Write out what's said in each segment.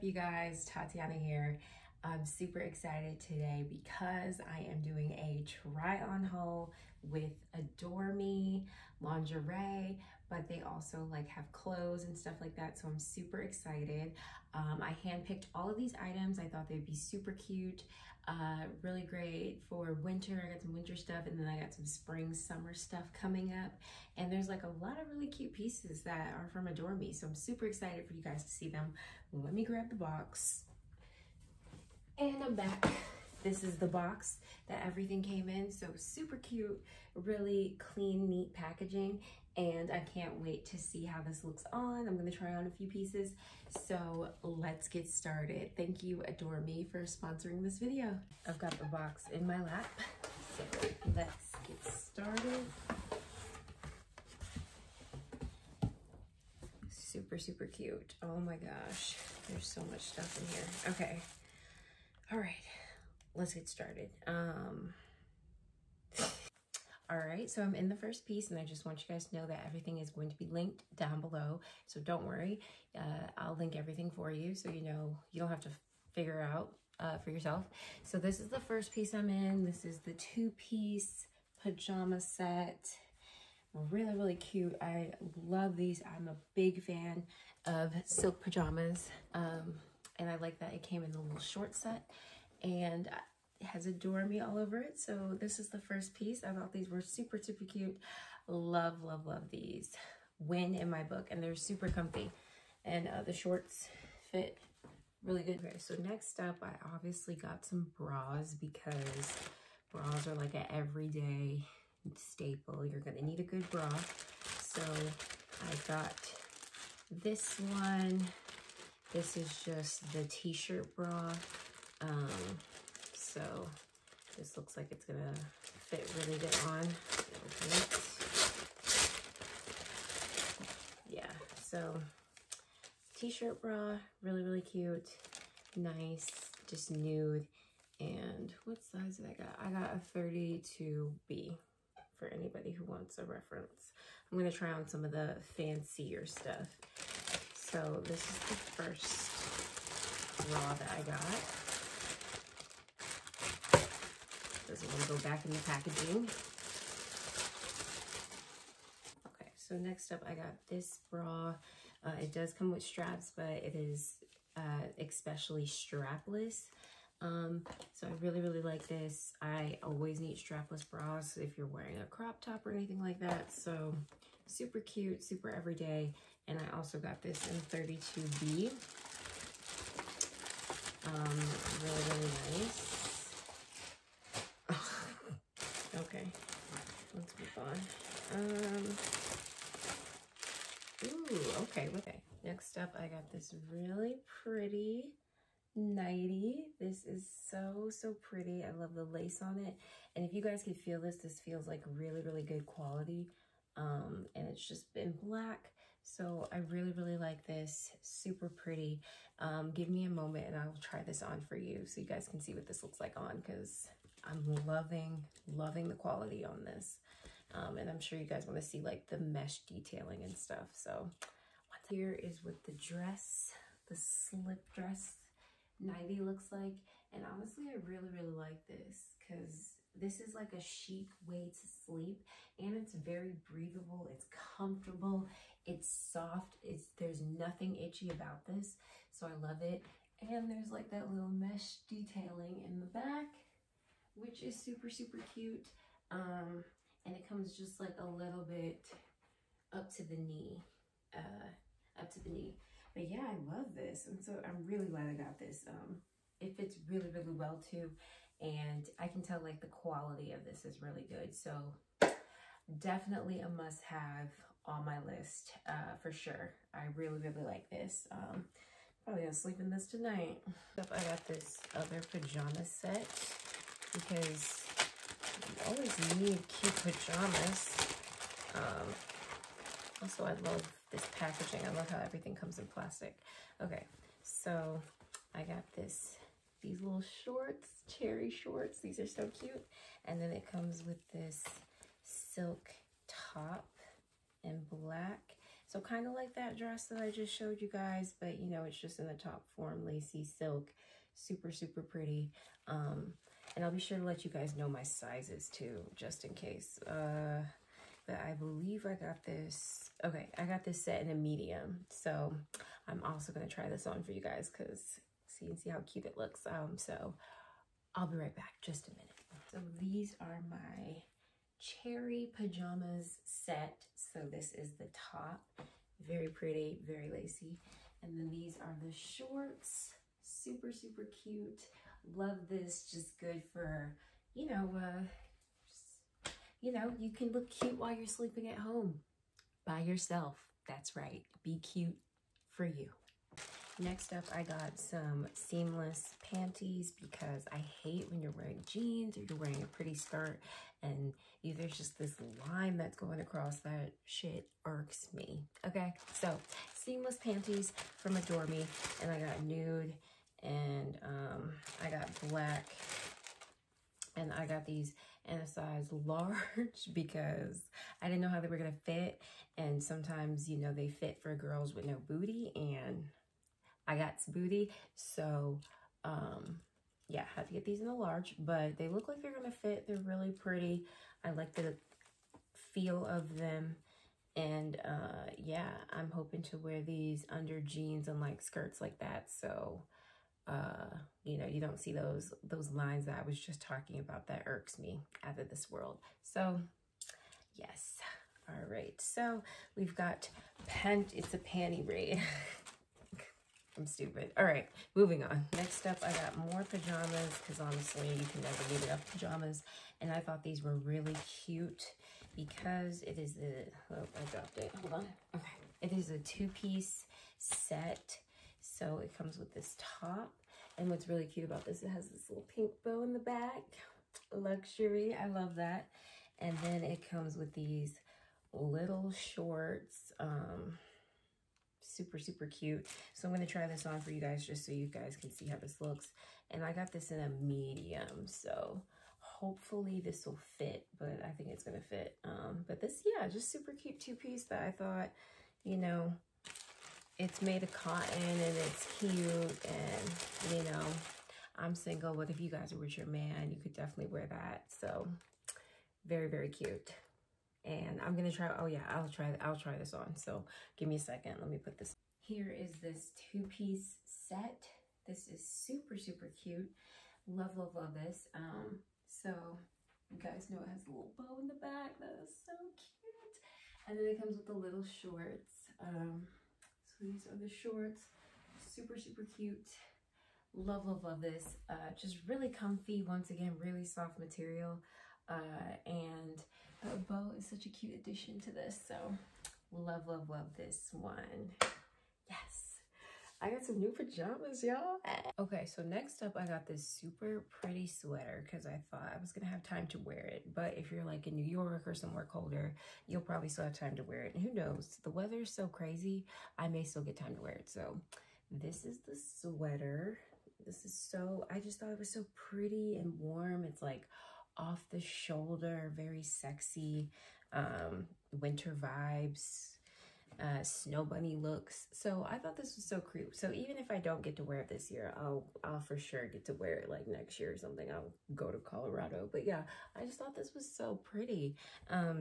up, you guys? Tatyana here. I'm super excited today because I am doing a try on haul with Adore Me lingerie, but they also like have clothes and stuff like that, so I'm super excited. I handpicked all of these items. I thought they'd be super cute, really great for winter. I got some winter stuff, and then I got some spring summer stuff coming up, and there's like a lot of really cute pieces that are from Adore Me, so I'm super excited for you guys to see them. Let me grab the box. And I'm back. This is the box that everything came in. So super cute, really clean, neat packaging. And I can't wait to see how this looks on. I'm gonna try on a few pieces. So let's get started. Thank you, Adore Me, for sponsoring this video. I've got the box in my lap. So let's get started. Super, super cute. Oh my gosh, there's so much stuff in here. Okay. All right, let's get started. All right, so I'm in the first piece, and I just want you guys to know that everything is going to be linked down below, so don't worry. I'll link everything for you, so you know you don't have to figure out for yourself. So this is the first piece I'm in. This is the two-piece pajama set. Really, really cute. I love these. I'm a big fan of silk pajamas. And I like that it came in the little short set and it has Adore Me all over it. So this is the first piece. I thought these were super, super cute. Love, love, love these. Win in my book, and they're super comfy. And the shorts fit really good. Okay, so next up, I obviously got some bras because bras are like an everyday staple. You're gonna need a good bra. So I got this one. This is just the t-shirt bra, so this looks like it's gonna fit really good on. Yeah, so t-shirt bra, really, really cute, nice, just nude. And what size did I got? I got a 32B for anybody who wants a reference. I'm gonna try on some of the fancier stuff. So this is the first bra that I got. Doesn't want to go back in the packaging. Okay, so next up I got this bra. It does come with straps, but it is especially strapless. So I really, really like this. I always need strapless bras if you're wearing a crop top or anything like that. So super cute, super everyday. And I also got this in 32B. Really, really nice. Okay, let's move on. Ooh, okay. Next up, I got this really pretty nightie. This is so, so pretty. I love the lace on it. And if you guys can feel this, this feels like really, really good quality. And it's just been black. So I really, really like this. Super pretty. Give me a moment and I'll try this on for you so you guys can see what this looks like on, because I'm loving, loving the quality on this. And I'm sure you guys want to see like the mesh detailing and stuff. So here is what the dress, the slip dress nightie looks like. And honestly, I really, really like this because this is like a chic way to sleep, and it's very breathable, it's comfortable, it's soft, there's nothing itchy about this, so I love it. And there's like that little mesh detailing in the back, which is super, super cute. And it comes just like a little bit up to the knee, But yeah, I love this, and so I'm really glad I got this. It fits really, really well too. And I can tell like the quality of this is really good. So definitely a must have on my list for sure. I really, really like this. Probably gonna sleep in this tonight. I got this other pajama set because you always need cute pajamas. Also, I love this packaging. I love how everything comes in plastic. Okay, so I got this. These little shorts, cherry shorts. These are so cute. And then it comes with this silk top in black. So kind of like that dress that I just showed you guys, but you know, it's just in the top form, lacy silk, super, super pretty. And I'll be sure to let you guys know my sizes too, just in case. But I believe I got this. Okay, I got this set in a medium. So I'm also gonna try this on for you guys because so you can see how cute it looks. So I'll be right back, just a minute. So these are my cherry pajamas set. So this is the top, very pretty, very lacy. And then these are the shorts, super, super cute. Love this, just good for, you know, you can look cute while you're sleeping at home by yourself. That's right, be cute for you. Next up, I got some seamless panties because I hate when you're wearing jeans or you're wearing a pretty skirt and there's just this line that's going across. That shit irks me, okay? So, seamless panties from Adore Me, and I got nude, and I got black, and I got these in a size large because I didn't know how they were gonna fit, and sometimes, you know, they fit for girls with no booty, and I got some booty, so yeah, had to get these in a large, but they look like they're gonna fit. They're really pretty. I like the feel of them, and yeah, I'm hoping to wear these under jeans and like skirts like that, so you know, you don't see those lines that I was just talking about. That irks me out of this world. So yes, all right, so we've got it's a panty raid. I'm stupid. All right, moving on. Next up, I got more pajamas because honestly, you can never get enough pajamas. And I thought these were really cute because it is oh, I dropped it. Hold on. Okay. It is a two-piece set. So it comes with this top. And what's really cute about this, it has this little pink bow in the back. Luxury. I love that. And then it comes with these little shorts. Super, super cute. So I'm going to try this on for you guys just so you guys can see how this looks. And I got this in a medium, so hopefully this will fit, but I think it's going to fit. But this, yeah, just super cute two-piece that I thought, you know, it's made of cotton and it's cute and, you know, I'm single, but if you guys are with your man, you could definitely wear that. So very, very cute. And I'm gonna try, oh yeah, I'll try this on. So give me a second, let me put this. Here is this two-piece set. This is super, super cute. Love, love, love this. So you guys know it has a little bow in the back. That is so cute. And then it comes with the little shorts. So these are the shorts. Super, super cute. Love, love, love this. Just really comfy. Once again, really soft material. And the bow is such a cute addition to this, so love, love, love this one. Yes, I got some new pajamas, y'all. Okay, so next up I got this super pretty sweater because I thought I was gonna have time to wear it, but if you're like in New York or somewhere colder, you'll probably still have time to wear it, and who knows, the weather is so crazy, I may still get time to wear it. So this is the sweater. This is so, I just thought it was so pretty and warm. It's like off the shoulder, very sexy, winter vibes, snow bunny looks. So I thought this was so cute. So even if I don't get to wear it this year, I'll for sure get to wear it like next year or something. I'll go to Colorado. But yeah, I just thought this was so pretty.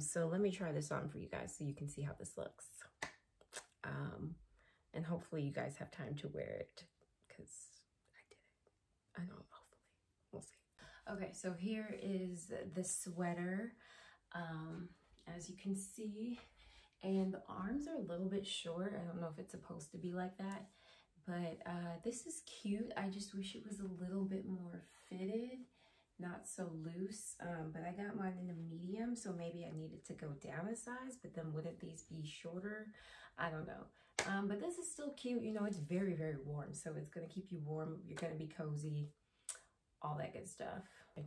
So let me try this on for you guys so you can see how this looks. And hopefully you guys have time to wear it because I did it. I don't know, hopefully, we'll see. Okay, so here is the sweater, as you can see, and the arms are a little bit short. I don't know if it's supposed to be like that, but this is cute. I just wish it was a little bit more fitted, not so loose, but I got mine in a medium, so maybe I needed to go down a size, but then wouldn't these be shorter? I don't know. But this is still cute. You know, it's very, very warm, so it's going to keep you warm. You're going to be cozy. All that good stuff.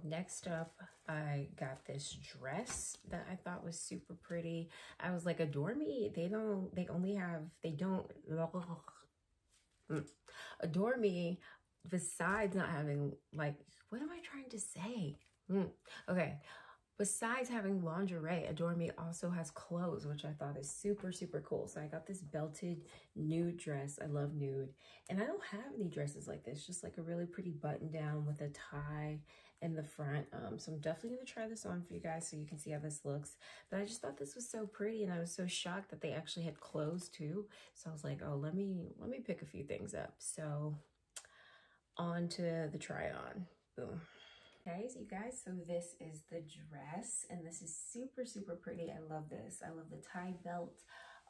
Next up, I got this dress that I thought was super pretty. I was like, Adore Me. Adore Me, besides not having, like, what am I trying to say? Okay, Besides having lingerie, Adore Me also has clothes, which I thought is super, super cool. So I got this belted nude dress. I love nude. And I don't have any dresses like this, just like a really pretty button down with a tie in the front. So I'm definitely going to try this on for you guys so you can see how this looks. But I just thought this was so pretty, and I was so shocked that they actually had clothes too. So I was like, oh, let me pick a few things up. So on to the try on. Boom. Guys, you guys, so this is the dress, and this is super, super pretty. I love this. I love the tie belt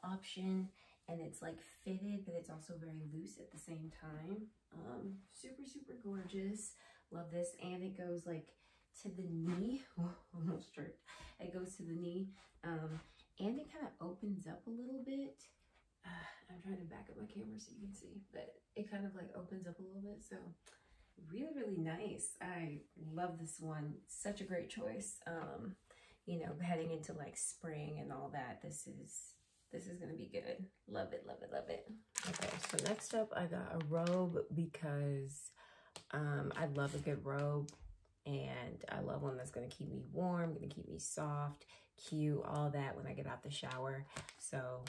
option, and it's like fitted, but it's also very loose at the same time. Super, super gorgeous. Love this, and it goes like to the knee. Almost tripped. It goes to the knee, and it kind of opens up a little bit. I'm trying to back up my camera so you can see, but it kind of like opens up a little bit, so really, really nice. I love this one. Such a great choice. You know, heading into like spring and all that, this is gonna be good. Love it, love it, love it. Okay, so next up I got a robe because I love a good robe, and I love one that's gonna keep me warm, gonna keep me soft, cute, all that when I get out the shower. So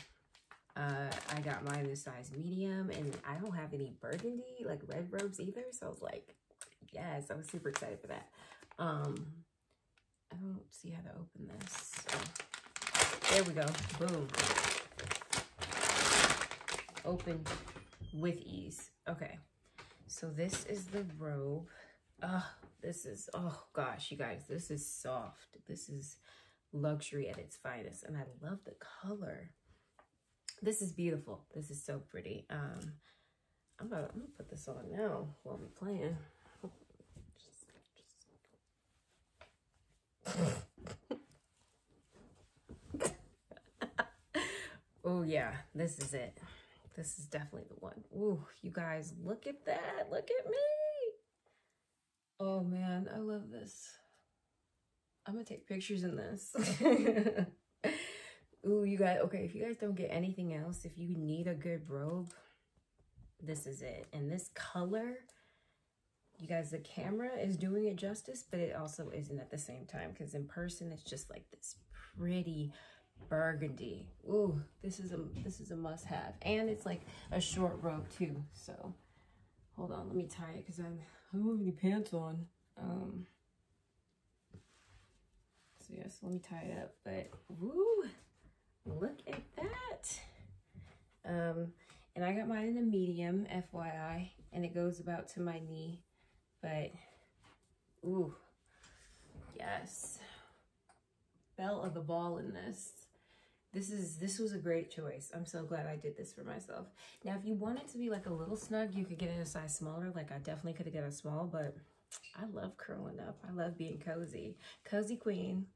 I got mine in size medium, and I don't have any burgundy, like red robes either, so I was like, yes, I was super excited for that. I don't see how to open this, so there we go, boom. Open with ease. Okay, so this is the robe. This is, oh gosh, you guys, this is soft. This is luxury at its finest, and I love the color. This is beautiful. This is so pretty. I'm gonna put this on now while we're playing. Oh yeah, this is it. This is definitely the one. Ooh, you guys, look at that. Look at me. Oh man, I love this. I'm gonna take pictures in this. Ooh, you guys, okay, if you guys don't get anything else, if you need a good robe, this is it. And this color, you guys, the camera is doing it justice, but it also isn't at the same time, because in person, it's just like this pretty burgundy. Ooh, this is a must-have. And it's like a short robe, too. So, hold on, let me tie it, because I don't have any pants on. So, yes, let me tie it up, but, woo! Look at that. And I got mine in a medium, FYI, and it goes about to my knee, but ooh, yes, bell of the ball in this. This was a great choice. I'm so glad I did this for myself. Now, if you want it to be like a little snug, you could get it a size smaller. Like I definitely could have got a small, but I love curling up. I love being cozy. Cozy queen.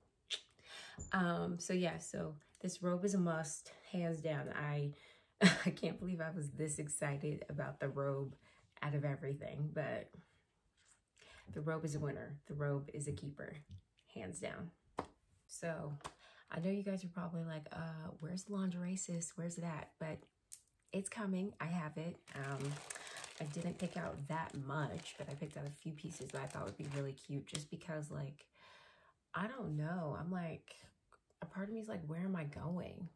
So yeah, so this robe is a must, hands down. I can't believe I was this excited about the robe out of everything, but the robe is a winner. The robe is a keeper, hands down. So I know you guys are probably like, where's lingerie, sis? Where's that? But it's coming. I have it. I didn't pick out that much, but I picked out a few pieces that I thought would be really cute just because, like, I don't know. I'm like, a part of me is like, where am I going?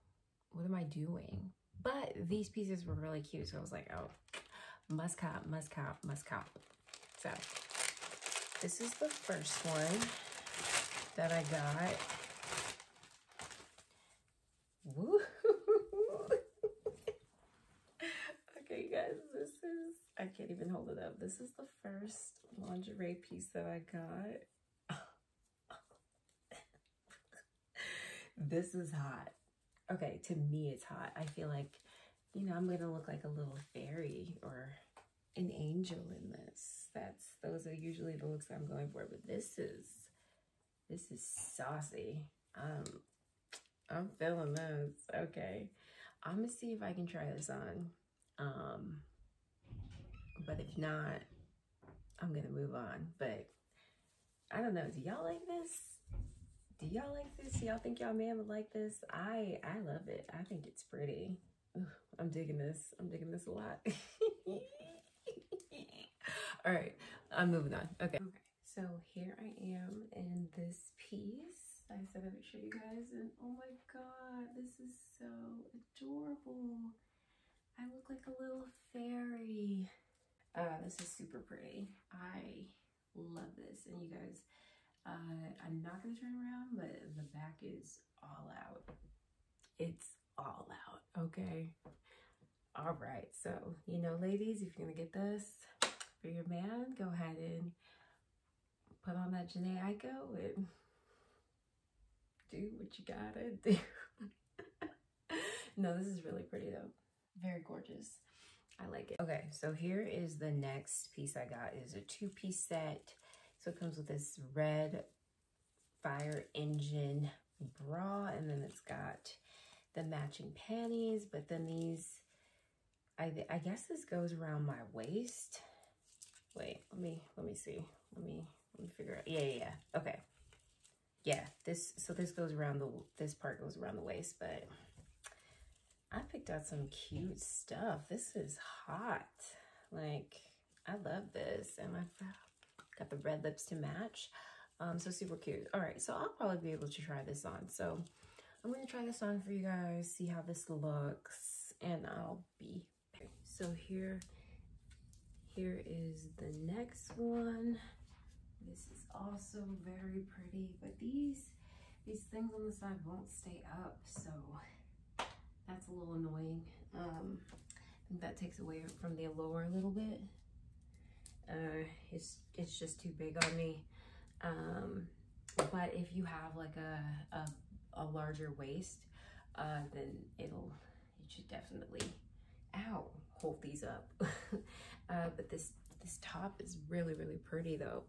What am I doing? But these pieces were really cute. So I was like, oh, must cop, must cop, must cop. So this is the first one that I got. Woo! Okay, you guys, this is, I can't even hold it up. This is the first lingerie piece that I got. This is hot. Okay, to me it's hot. I feel like, you know, I'm gonna look like a little fairy or an angel in this. Those are usually the looks I'm going for, but this is saucy. I'm feeling this. Okay, I'm gonna see if I can try this on. But if not, I'm gonna move on. But I don't know, do y'all like this? Do y'all like this? Y'all think y'all man would like this? I love it. I think it's pretty. Ooh, I'm digging this. I'm digging this a lot. All right, I'm moving on. Okay. So here I am in this piece. I said I would show you guys, and oh my god, this is so adorable. I look like a little fairy. This is super pretty. I love this. And you guys, I'm not gonna turn around, but the back is all out. It's all out, okay? All right, so, you know, ladies, if you're gonna get this for your man, go ahead and put on that Jhené Aiko and do what you gotta do. No, this is really pretty though. Very gorgeous. I like it. Okay, so here is the next piece I got. It is a two-piece set. So it comes with this red fire engine bra, and then it's got the matching panties, but then these, I guess this goes around my waist. Wait, let me see. Let me figure out. Yeah. Okay. Yeah, this goes around this part goes around the waist, but I picked out some cute stuff. This is hot. Like, I love this. And I've got the red lips to match. So super cute. All right, so I'll probably be able to try this on. So I'm gonna try this on for you guys, see how this looks, and I'll be back. So here is the next one. This is also very pretty, but these things on the side won't stay up, so that's a little annoying. I think that takes away from the allure a little bit. It's just too big on me. But if you have like a larger waist, then it should definitely, ow, hold these up. But this top is really, really pretty though.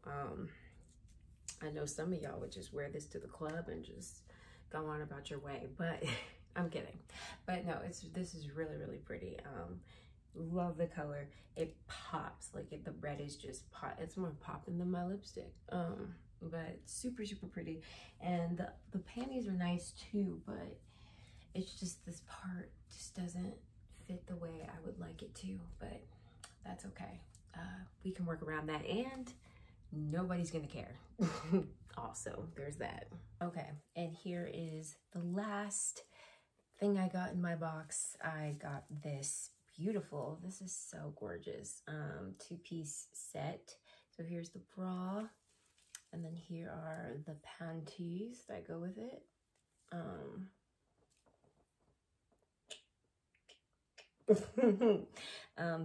I know some of y'all would just wear this to the club and just go on about your way, but I'm kidding. But no, this is really, really pretty. Love the color. It pops. Like the red is just pop. It's more popping than my lipstick. But super, super pretty. And the panties are nice too, but it's just this part just doesn't fit the way I would like it to, but that's okay. We can work around that, and nobody's gonna care. Also, there's that. Okay, and here is the last thing I got in my box. I got this beautiful, this is so gorgeous, two-piece set. So here's the bra, and then here are the panties that go with it.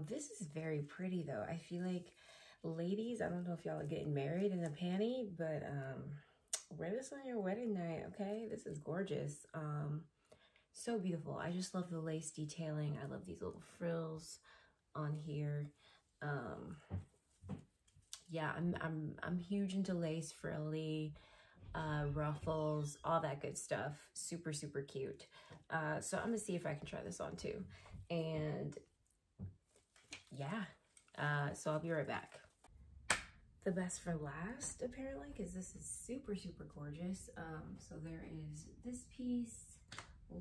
This is very pretty though. I feel like, ladies, I don't know if y'all are getting married in a panty, but wear this on your wedding night, okay? This is gorgeous. So beautiful. I just love the lace detailing. I love these little frills on here. Yeah, I'm huge into lace, frilly, ruffles, all that good stuff. Super, super cute. So I'm gonna see if I can try this on too. And yeah, so I'll be right back. The best for last, apparently, because this is super, super gorgeous. So there is this piece.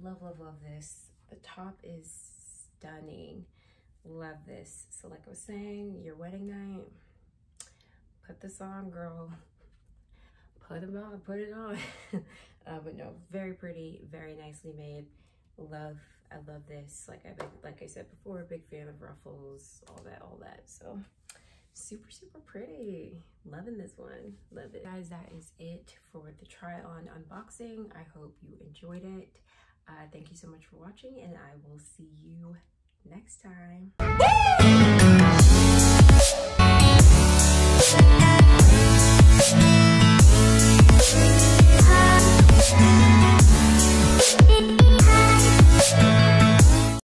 Love, love, love this. The top is stunning. Love this. So like I was saying, your wedding night, put this on, girl. Put it on. But no, very pretty, very nicely made. I love this. Like I said before, a big fan of ruffles, all that. So super, super pretty. Loving this one. Love it. Guys, that is it for the try on unboxing. I hope you enjoyed it. Thank you so much for watching, and I will see you next time.